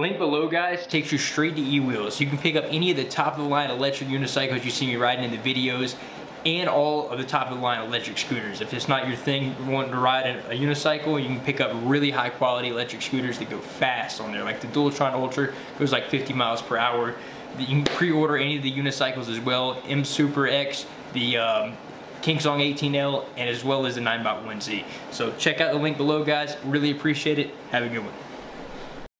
Link below, guys, takes you straight to E-Wheels. You can pick up any of the top-of-the-line electric unicycles you see me riding in the videos and all of the top-of-the-line electric scooters. If it's not your thing wanting to ride a unicycle, you can pick up really high-quality electric scooters that go fast on there. Like the Dualtron Ultra goes like 50 miles per hour. You can pre-order any of the unicycles as well. M Super X, the Kingsong 18L, and as well as the Ninebot 1Z. So check out the link below, guys. Really appreciate it. Have a good one.